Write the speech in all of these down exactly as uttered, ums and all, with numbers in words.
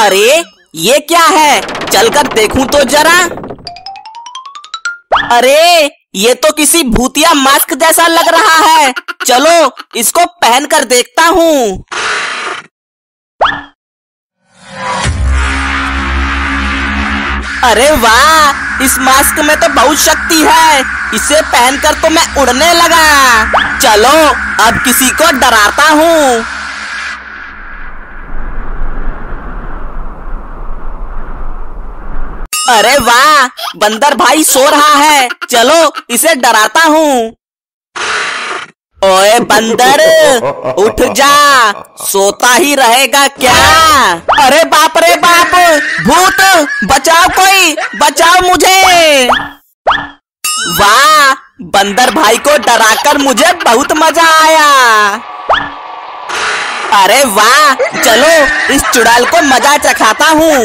अरे ये क्या है, चलकर देखूं तो जरा। अरे ये तो किसी भूतिया मास्क जैसा लग रहा है, चलो इसको पहनकर देखता हूँ। अरे वाह, इस मास्क में तो बहुत शक्ति है, इसे पहनकर तो मैं उड़ने लगा। चलो अब किसी को डराता हूँ। अरे वाह, बंदर भाई सो रहा है, चलो इसे डराता हूँ। ओए बंदर उठ जा, सोता ही रहेगा क्या। अरे बाप रे बाप, भूत बचाओ, कोई बचाओ मुझे। वाह, बंदर भाई को डराकर मुझे बहुत मजा आया। अरे वाह, चलो इस चुड़ैल को मजा चखाता हूँ।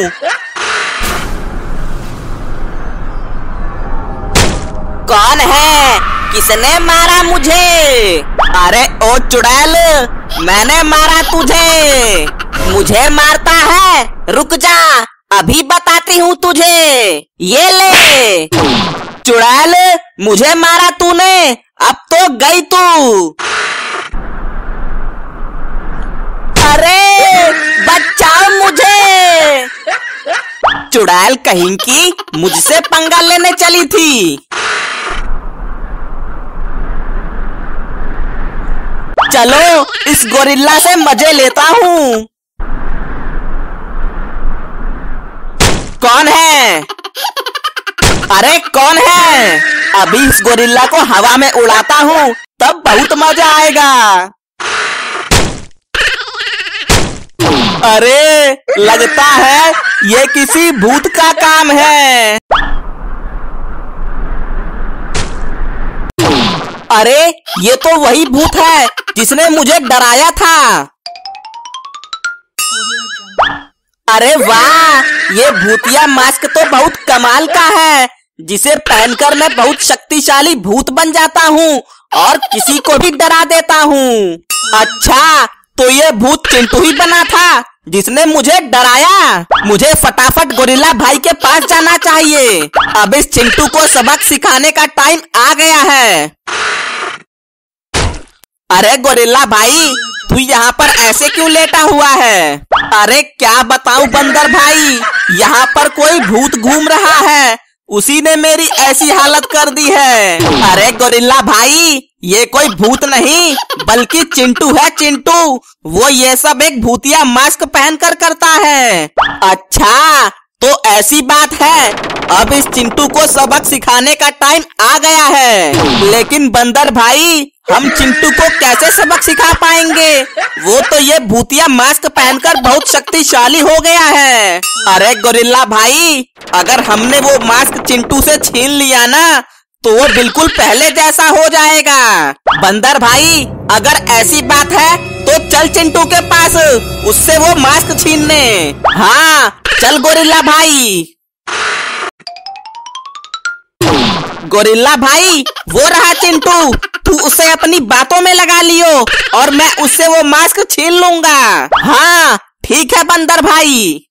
कौन है, किसने मारा मुझे। अरे ओ चुड़ैल, मैंने मारा तुझे। मुझे मारता है, रुक जा अभी बताती हूँ तुझे। ये ले चुड़ैल, मुझे मारा तूने, अब तो गई तू। अरे बचाओ मुझे। चुड़ैल कहीं की मुझसे पंगा लेने चली थी। चलो इस गोरिल्ला से मजे लेता हूँ। कौन है, अरे कौन है। अभी इस गोरिल्ला को हवा में उड़ाता हूँ, तब बहुत मजा आएगा। अरे लगता है ये किसी भूत का काम है। अरे ये तो वही भूत है जिसने मुझे डराया था। अरे वाह, ये भूतिया मास्क तो बहुत कमाल का है, जिसे पहनकर मैं बहुत शक्तिशाली भूत बन जाता हूँ और किसी को भी डरा देता हूँ। अच्छा, तो ये भूत चिंटू ही बना था जिसने मुझे डराया। मुझे फटाफट गोरिल्ला भाई के पास जाना चाहिए। अब इस चिंटू को सबक सिखाने का टाइम आ गया है। अरे गोरिल्ला भाई, तू यहाँ पर ऐसे क्यों लेटा हुआ है। अरे क्या बताऊं बंदर भाई, यहाँ पर कोई भूत घूम रहा है, उसी ने मेरी ऐसी हालत कर दी है। अरे गोरिल्ला भाई, ये कोई भूत नहीं बल्कि चिंटू है। चिंटू, वो ये सब एक भूतिया मास्क पहनकर करता है। अच्छा, तो ऐसी बात है, अब इस चिंटू को सबक सिखाने का टाइम आ गया है। लेकिन बंदर भाई, हम चिंटू को कैसे सबक सिखा पाएंगे, वो तो ये भूतिया मास्क पहनकर बहुत शक्तिशाली हो गया है। अरे गोरिल्ला भाई, अगर हमने वो मास्क चिंटू से छीन लिया ना, तो वो बिल्कुल पहले जैसा हो जाएगा। बंदर भाई, अगर ऐसी बात है तो चल चिंटू के पास, उससे वो मास्क छीनने। हाँ चल गोरिल्ला भाई। गोरिल्ला भाई, वो रहा चिंटू, तू उसे अपनी बातों में लगा लियो और मैं उससे वो मास्क छीन लूंगा। हाँ ठीक है बंदर भाई।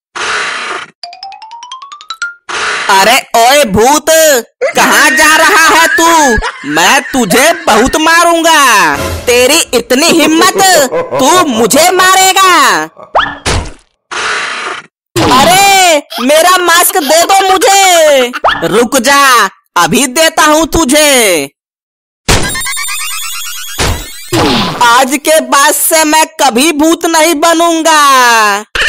अरे ओए भूत, कहाँ जा रहा है तू, मैं तुझे बहुत मारूंगा। तेरी इतनी हिम्मत, तू मुझे मारेगा। अरे मेरा मास्क दे दो मुझे। रुक जा, अभी देता हूँ तुझे। आज के बाद से मैं कभी भूत नहीं बनूंगा।